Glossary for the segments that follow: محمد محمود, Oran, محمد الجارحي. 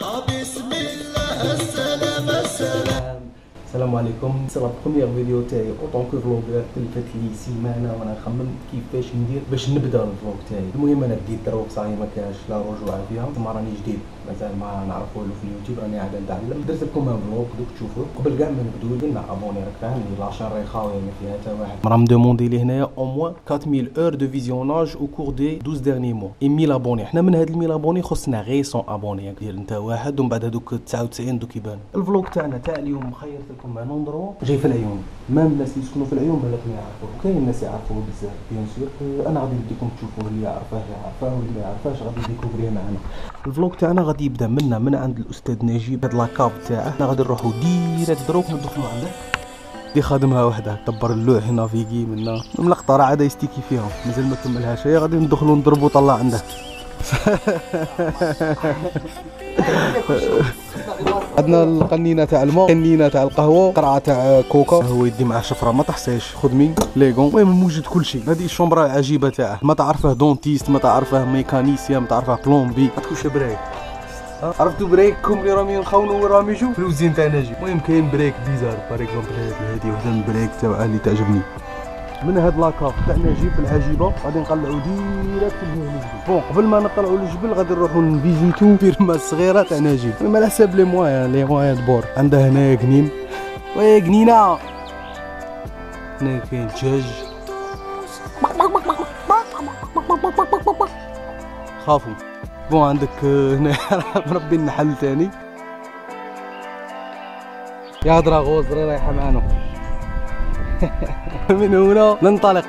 بسم الله السلام السلام. السلام عليكم. سي لا بروميير فيديو تاعي او طونكو فلوغر. تلفت لي سيمانه وانا نخمم كيفاش ندير باش نبدا الفلوغ تاعي. المهم انا بديت دروك صاحي ما كاش لا رجوع فيها، ما راني جديد مازال ما نعرف والو في اليوتيوب، راني عاد نتعلم. درت لكم فلوغ دوك تشوفوه. قبل كاع ما نبداو لنا ابوني راك فاهمني، لاشين ريخاوي ما فيها حتى واحد. راهم دوموندي لي هنايا او موان 4000 اور دو فيزيوناج او كور دي 12 ديرني مو اي 1000 ابوني. حنا من هاد 1000 ابوني خصنا غير 100 ابوني ديال انت واحد، ومن بعد هذوك 99 دوك يبان. الفلوغ تاعنا تاع اليوم خيرت لكم مع ننظروا جاي في العيون. مام الناس اللي يسكنوا في العيون بالك ما يعرفوه، كاين ناس يعرفوه بزاف بيان سور. انا غادي نديكم تشوفوه، اللي يعرفوه يعرفوه واللي ما يعرفوش غادي ديكوفريه معنا. الفلوق تاعنا غادي يبدا منا من عند الاستاذ نجيب. هاد لاكاف تاعه حنا غادي نروحوا ديريكت دروك ندخلوا عنده. دي خادمها وحده دبر اللوح هنا فيكي منا الملقطه راه عاد يستيكي فيها مازال ما كملهاش. هي غادي ندخلوا نضربوا طلع عنده. عندنا القنينه تاع الماء، قنينه تاع القهوه، قرعه تاع كوكا، هو يدي مع شفره ما تحساش، خدمي ليغون. المهم موجود كل شيء. هذه الشومبره العجيبه تاعه، ما تعرفه دونتيست، ما تعرفه ميكانيسيان، ما تعرفه بلومبي، ما تكونش برايك. عرفتوا برايككم اللي راهم ينخونوا وراهم يجوا فلوزين تاع نجيب. المهم كاين برايك بيزار باغ اكزومبل، هذه وحده من برايك تاعها اللي تعجبني. من هاد لاكاف تاع نجيب العجيبه غادي نقلعوا ديريكت للجبل. بون قبل ما نقلعوا للجبل غادي نروحوا نفيزيتو فيرما الصغيره تاع نجيب. المهم على حساب لي موان، لي موان دبور عندها هنايا قنين. وي قنينه هنايا كاين دجاج. خافوا بون عندك هنا مربي النحل ثاني. يا دراغوز دري رايحه معانا. من هنا ننطلق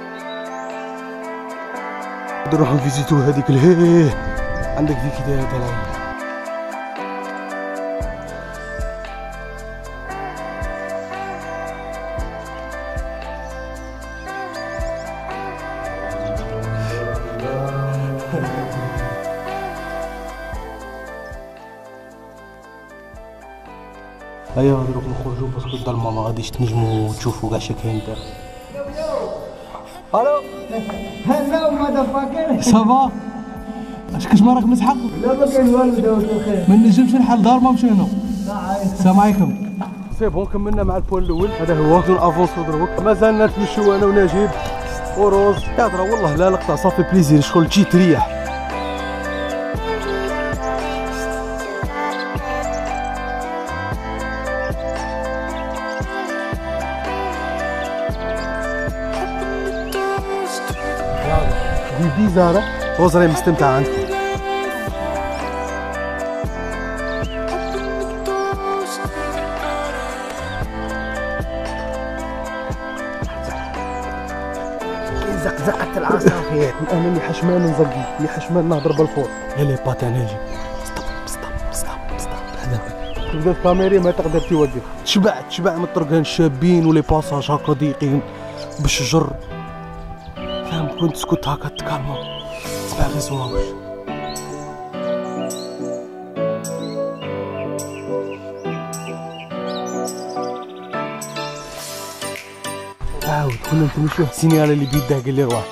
نروحو نفيزيتو هذيك الهيه. عندك ديك دايره طالعه هيا. غادي نروحو نخرجو باسكو الظلمه ما غاديش تنجمو تشوفو كاع شي كاين تاع. الو هلو ماذا فاكر صافا اش كاش مراك مسحق؟ لا ما كاين والو داوت الخير، ما نجمش نحل دار ما مشينا. السلام عليكم. سي بون كملنا مع البوان الاول، هذا هو افونسو دروك. مازالنا نتمشيو انا ونجيب وروز كادره. والله لا لقطه صافي بليزير، شغل تجي تريح. بيزارة وزري مستمتع عندكم. زقزقة العصافير. الآن اللي حشمان نزقي، اللي حشمان نهضر بالفور. يلي با تاع ناجي. ستوب ستوب ستوب ستوب. هذا تبدا الكاميري ما تقدر توقف. تشبع من الطرقان الشابين ولي باساج هكا ضيقين بالشجر. كنت سكت هكا تكالما تباغي صواوش. عاود كنا نمشيو السينيال اللي بيده قال لي روح.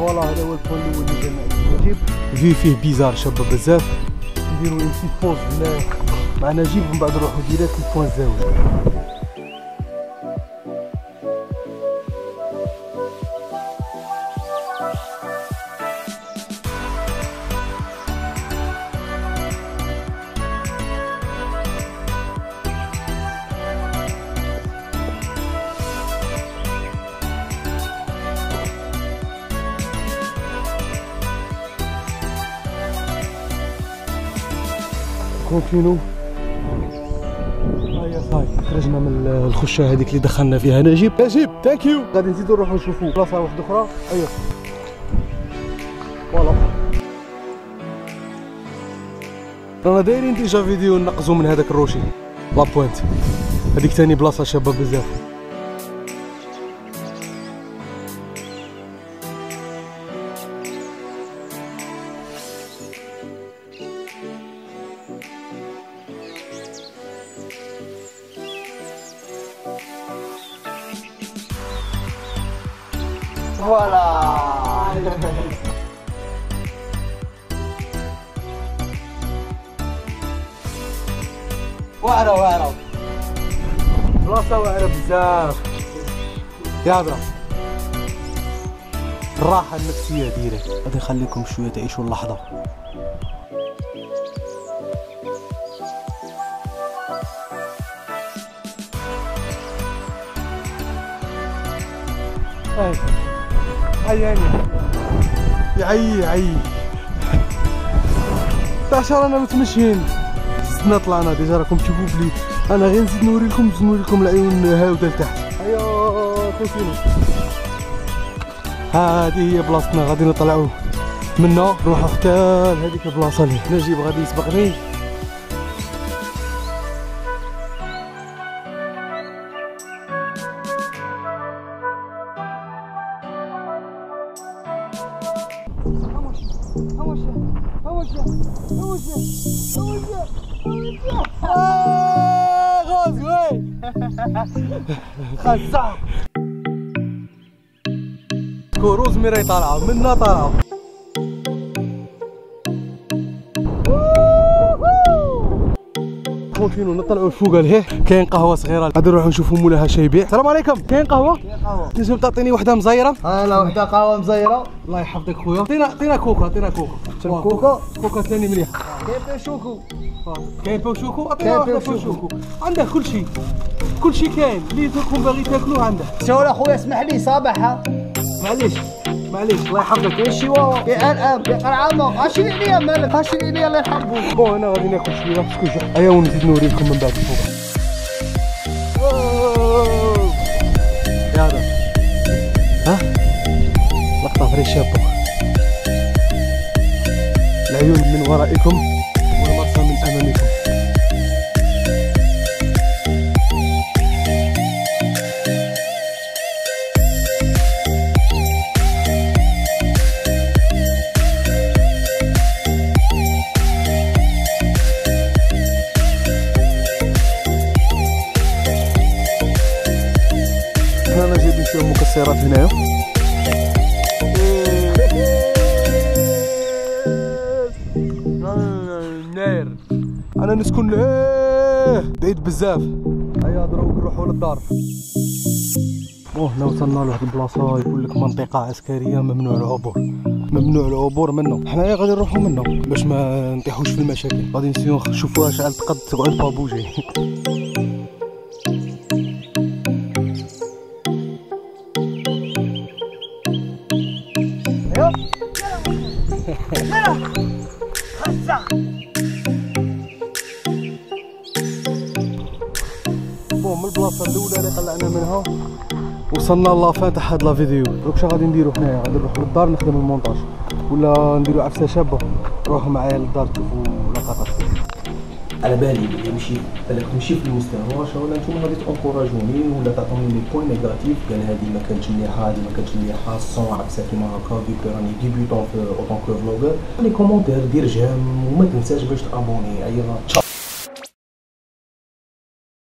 فوالا هذا هو البوان الاول اللي جا مع نجيب. الفيو فيه بيزار شابه بزاف. نديرو اون بتيت بوز مع نجيب ومن بعد نروحو ديريكت للبوان الزاوية. كونتينو. هيا صاي خرجنا من الخشه هذيك اللي دخلنا فيها نجيب ثانك يو. غادي نزيدو نروحو نشوفو بلاصه واحده اخرى. ايوا فوالا رانا دايرين ديجا فيديو نقزو من هذاك الروشي لابوانت. هذيك ثاني بلاصه شابه بزاف. Voilà. واعره واعره بلاصه واعره بزاف. دابا الراحه النفسيه ديالك غادي نخليكم شويه تعيشوا اللحظه. عياني عي تاعشر انا متمشين زدنا طلعنا ديجا. راكم تشوفوا بلي انا غير نزيد نوريلكم العيون هاوده لتحت. ايوا كوسينو هادي هي بلاصتنا، غادي نطلعوا منا نروحوا حتى لهذيك البلاصه اللي نجيب غادي يسبقني. خزاع كروز ميراي طالعه منا طالعه. كونتينو نطلعوا فوق لهيه. كاين قهوه صغيره غادي نروحوا نشوفوا مولاها شي يبيع. السلام عليكم. كاين قهوه؟ كاين قهوه. تنجم تعطيني وحده مزيره؟ انا وحده قهوه مزيره الله يحفظك خويا. عطينا كوكا كوكا ثاني مليح. كاين شوكو كاين شوكو عطينا واحد شوكو. عندك كلشي كاين اللي تكون باغي تاكلوه عنده. شاور اخويا اسمح لي صباحها. معليش الله يحفظك. ايه الشواوا الان قرعه عشرين ليا مالك 20 ليا الله يحفظك. بون انا غادي ناكل شويه بسكوت ايا ونزيد نوريكم من بعد فوق. يلا ها لقطه فريشه بوك. العيون من ورائكم والمرسى من امامكم. انا جايبين شويه مكسرات هنايا. ناير انا نسكن بعيد بزاف. هيا دروك نروحوا للدار. هنا وصلنا لواحد البلاصه يقول لك منطقه عسكريه ممنوع العبور. منه حنايا غادي نروحوا منه باش ما نطيحوش في المشاكل. غادي نسيو نشوفوها شحال تقد تقعد بابوجي. بون من البلاصه الاولى اللي طلعنا منها وصلنا لافان تاع هاد لا فيديو. دروك شنو غادي نديرو حنايا؟ غادي نروحو للدار نخدم المونتاج ولا نديرو عفسه شابه. روحوا معايا للدار تشوفوا لقطات. على بالي بلي تمشي في المستوى ولا نتوما غادي تانكوراجوني ولا تعطوني لي بوين نيجاتيف. قال هادي ما كانتش مليحه الصون عكسها كيما هكا فيك راني ديبيوتون في اوتون كو فلوغر. لي كومونتير دير جيم وما تنساش باش تابوني. ايوا.